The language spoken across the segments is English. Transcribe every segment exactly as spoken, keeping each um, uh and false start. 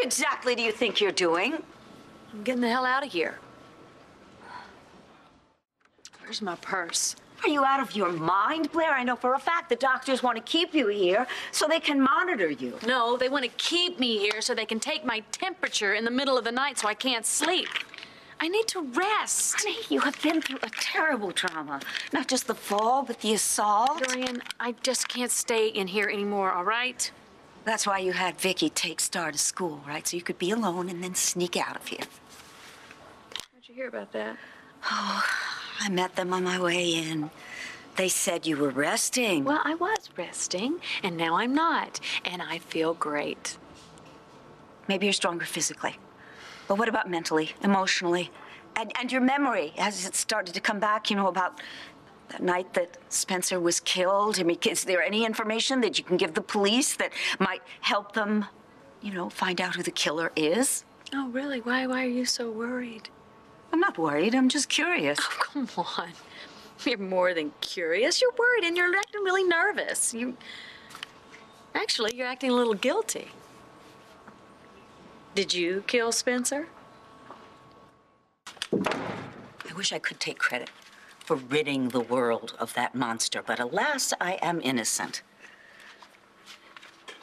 What exactly do you think you're doing? I'm getting the hell out of here. Where's my purse? Are you out of your mind, Blair? I know for a fact the doctors want to keep you here so they can monitor you. No, they want to keep me here so they can take my temperature in the middle of the night so I can't sleep. I need to rest. Honey, you have been through a terrible trauma. Not just the fall, but the assault. Dorian, I just can't stay in here anymore, all right? That's why you had Vicky take Star to school, right? So you could be alone and then sneak out of here. How'd you hear about that? Oh, I met them on my way in. They said you were resting. Well, I was resting, and now I'm not, and I feel great. Maybe you're stronger physically, but what about mentally, emotionally, and, and your memory? Has it started to come back, you know, about that night that Spencer was killed? I mean, is there any information that you can give the police that might help them, you know, find out who the killer is? Oh, really? Why, why are you so worried? I'm not worried. I'm just curious. Oh, come on. You're more than curious. You're worried and you're acting really nervous. You... Actually, you're acting a little guilty. Did you kill Spencer? I wish I could take credit for ridding the world of that monster, but alas, I am innocent.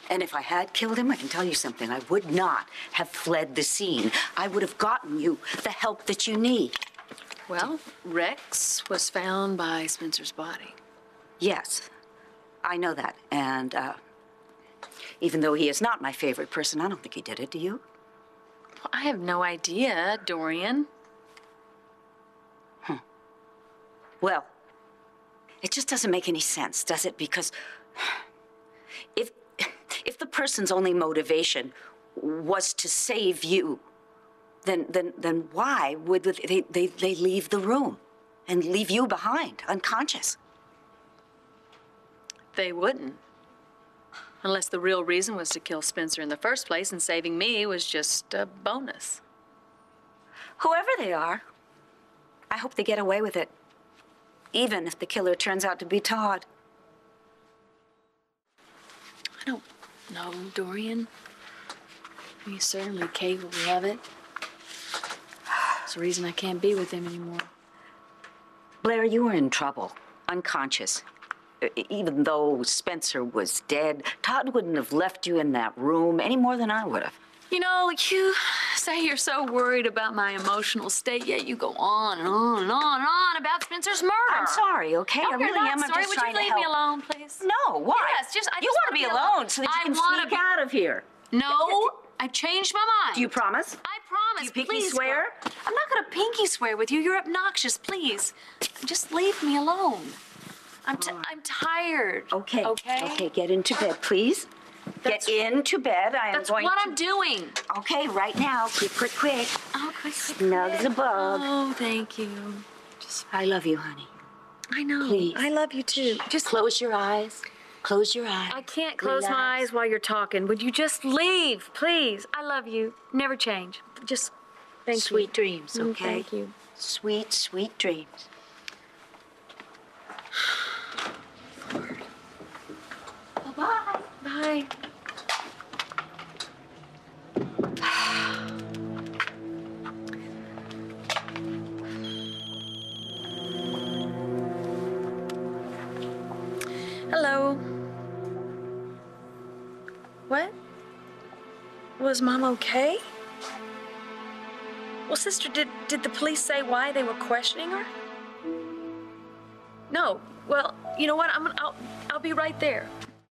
And if I had killed him, I can tell you something. I would not have fled the scene. I would have gotten you the help that you need. Well, Rex was found by Spencer's body. Yes, I know that. And uh, even though he is not my favorite person, I don't think he did it, do you? Well, I have no idea, Dorian. Hmm. Well, it just doesn't make any sense, does it? Because if... If the person's only motivation was to save you, then then then why would they, they they leave the room and leave you behind unconscious? They wouldn't, unless the real reason was to kill Spencer in the first place, and saving me was just a bonus. Whoever they are, I hope they get away with it, even if the killer turns out to be Todd. I don't. No, Dorian, he's certainly capable of it. It's the reason I can't be with him anymore. Blair, you were in trouble, unconscious. Even though Spencer was dead, Todd wouldn't have left you in that room any more than I would have. You know, you say you're so worried about my emotional state, yet you go on and on and on and on about Spencer's murder. I'm sorry, okay? No, I really am. I'm sorry. Just Would trying to help. Would you leave me alone, please? No, why? Yes, just, I you just want to be alone, alone so that you I can sneak be... out of here. No, I've changed my mind. Do you promise? I promise. Do you pinky please, swear? Go. I'm not going to pinky swear with you. You're obnoxious, please. Just leave me alone. I'm, t oh. I'm tired. Okay. Okay. Okay, get into bed, please. That's Get into bed. I am that's going what to... I'm doing. Okay, right now. Quick, quick, quick. Oh, quick, quick. Snugs a bug. Oh, thank you. Just... I love you, honey. I know. Please. I love you, too. Just close your eyes. Close your eyes. I can't close Relax. my eyes while you're talking. Would you just leave, please? I love you. Never change. Just thank sweet you. Sweet dreams, okay? Mm, thank you. Sweet, sweet dreams. Bye-bye. Bye. Hello. What? Was Mom okay? Well, sister, did, did the police say why they were questioning her? No. Well, you know what? I'm, I'll, I'll be right there.